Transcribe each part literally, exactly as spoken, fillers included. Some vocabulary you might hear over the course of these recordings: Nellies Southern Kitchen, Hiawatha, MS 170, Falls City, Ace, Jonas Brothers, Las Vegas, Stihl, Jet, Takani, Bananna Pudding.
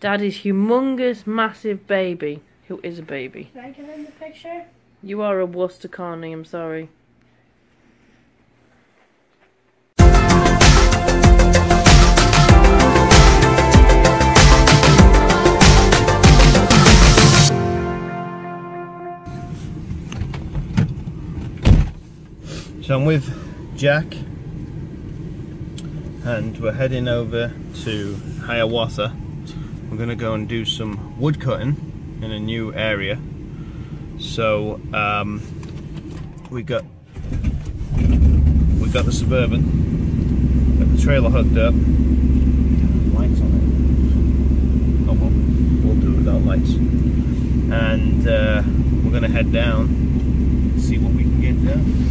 Daddy's humongous, massive baby, who is a baby. Can I give him the picture? You are a wuss, Takani, I'm sorry. So I'm with Jack and we're heading over to Hiawatha. We're going to go and do some wood cutting in a new area. So um, we got we got the Suburban, got the trailer hooked up. Lights on it. Oh well, we'll do it without lights. And uh, we're going to head down, see what we can get done.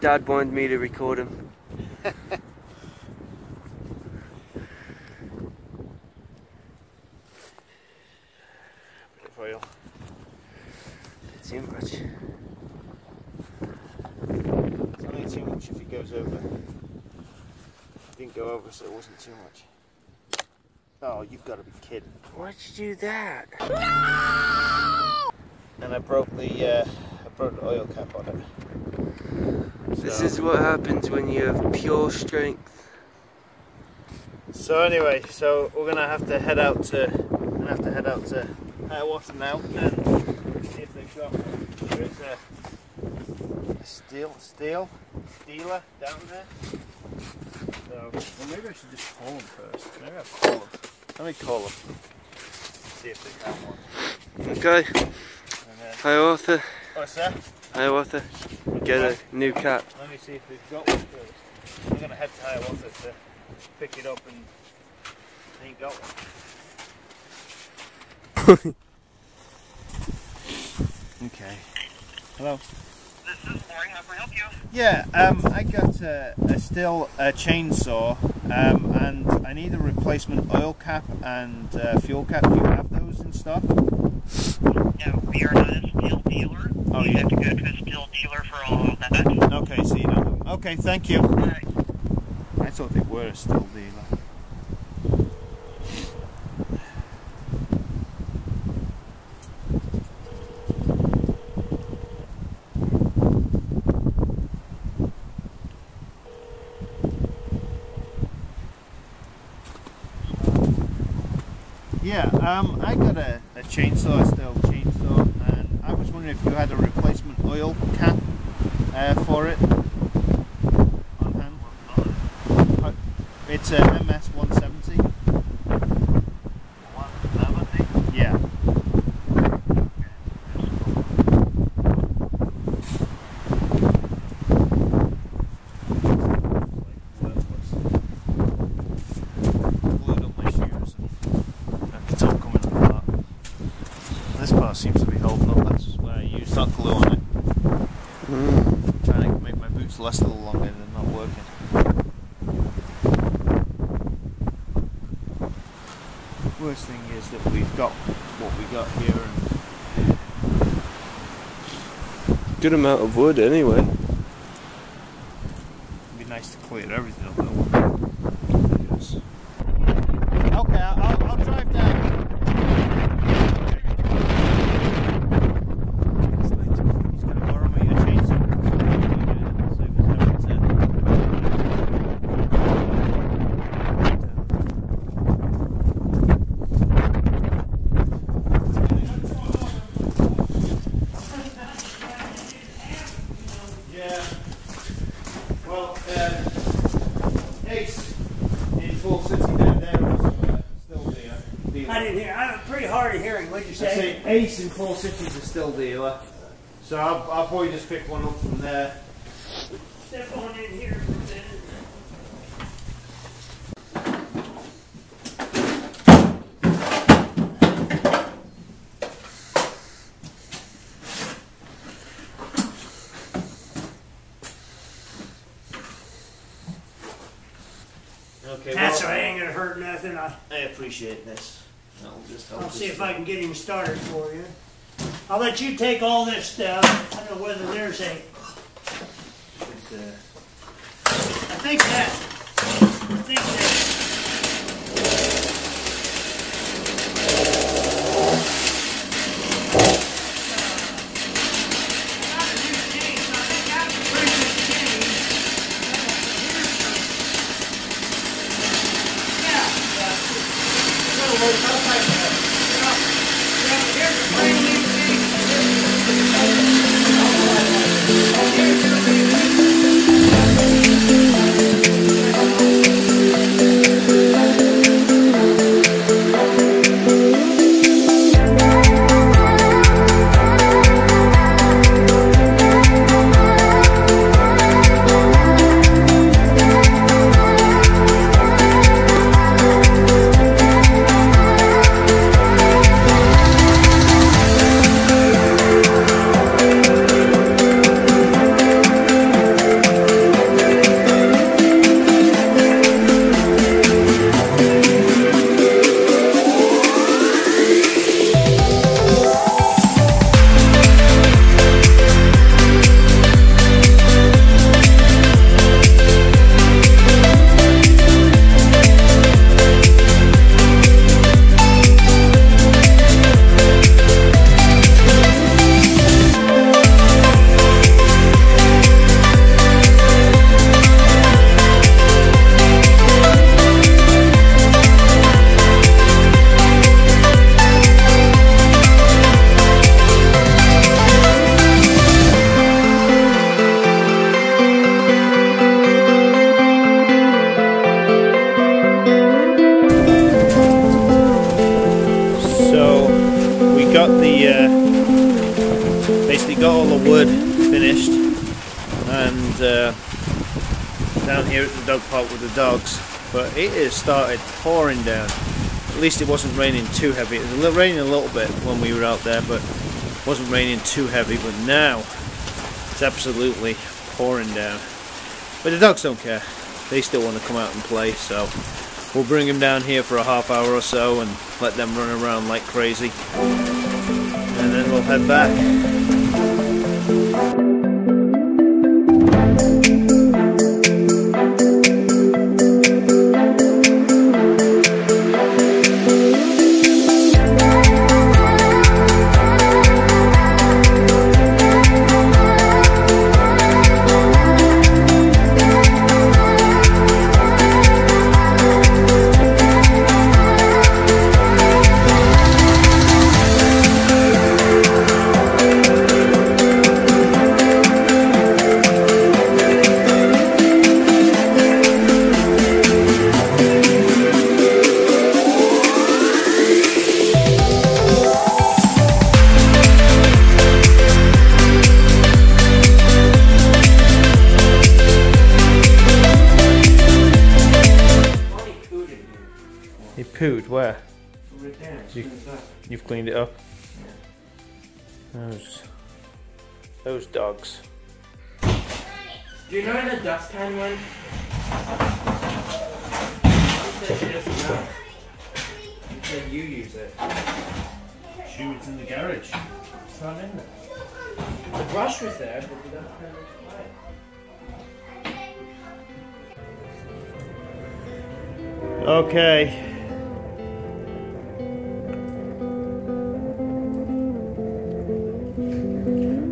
Dad wanted me to record him. Oil. Too much. It's only too much if it goes over. It didn't go over, so it wasn't too much. Oh, you've got to be kidding. Why'd you do that? No! And I broke the, uh, I broke the oil cap on it. This is what happens when you have pure strength. So anyway, so we're gonna have to head out to, we're gonna have to head out to Hiawatha now and see if they've got. There is a, a Stihl, Stihl, dealer down there. So well, maybe I should just call them first. Maybe I'll call them. Let me call them. See if they have one. Okay. Hiawatha. What's that? Hiawatha. Get a new cap. Let me see if we've got one first. We're going to head to Hiawatha to pick it up and they ain't got one. Okay. Hello. This is boring. How can I help you? Yeah, um, I got a, a Stihl a chainsaw um, and I need a replacement oil cap and uh, fuel cap. Do you have those in stock? No, we are not a Stihl dealer. Oh, you yeah. have to go to a Stihl dealer for all of that. Okay, so you know them. Okay, thank you. Right. I thought they were a Stihl dealer. Yeah, um, I got a, a chainsaw, a Stihl chainsaw, and I was wondering if you had a replacement oil cap uh, for it on hand. Oh, it's a M S one seventy. one seventy? Yeah. Seems to be holding up, that's where I used that glue on it. to last a little longer and they're not working. Worst thing is that we've got what we got here, and good amount of wood anyway. It'd be nice to clear everything up though. Yes. Okay, I'll, I'll drive down. Well, uh, Ace in Falls City down there was uh, still dealer. dealer. I didn't hear. I'm pretty hard of hearing. What did you say? I say Ace in Falls City is a still dealer. So I'll, I'll probably just pick one up from there. Step on in here for a minute. Okay, that's well, right, I ain't gonna hurt nothing. I, I appreciate this. That'll just help. I'll see if I can get him started for you. I'll let you take all this stuff. I don't know whether there's a. Should, uh, I think that. I think that. Got all the wood finished, and uh, down here at the dog park with the dogs, but it has started pouring down. At least it wasn't raining too heavy. It was raining a little bit when we were out there, but it wasn't raining too heavy. But now it's absolutely pouring down, but the dogs don't care. They still want to come out and play, so we'll bring them down here for a half hour or so and let them run around like crazy, and then we'll head back. He pooed where? Over there. You, you've cleaned it up. Yeah. Those, those dogs. Do you know where the dustpan went? You said just no. You said you use it. Shoot, it's in the garage. It's not in there. The brush was there, but the dustpan was quiet. Okay.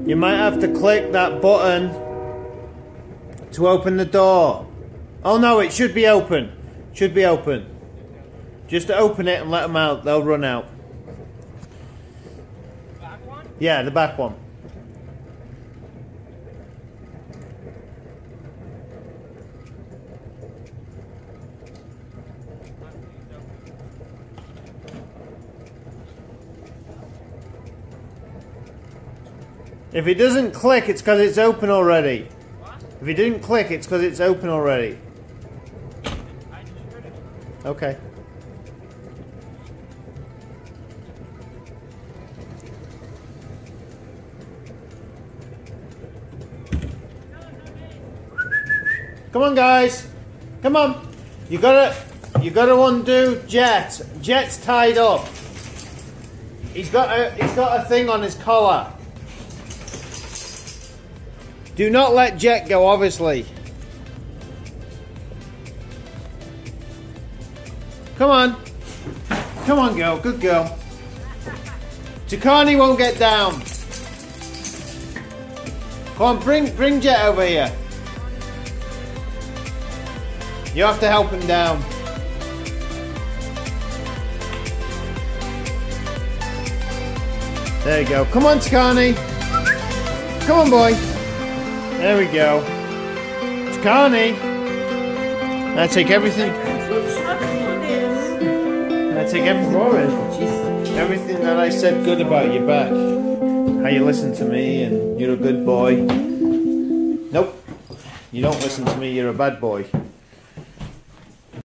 You might have to click that button to open the door. Oh no, it should be open. Should be open. Just open it and let them out. They'll run out. Back one? Yeah, the back one. If it doesn't click, it's because it's open already. What? If it didn't click, it's because it's open already. I just heard it. Okay. Come on, guys. Come on. You gotta, you gotta undo Jet. Jet's tied up. He's got a, he's got a thing on his collar. Do not let Jet go, obviously. Come on. Come on, girl. Good girl. Takani won't get down. Come on, bring, bring Jet over here. You have to help him down. There you go. Come on, Takani. Come on, boy. There we go. It's Takani. I take everything. I take everything for it. Everything that I said good about you back. How you listen to me and you're a good boy. Nope. You don't listen to me, you're a bad boy.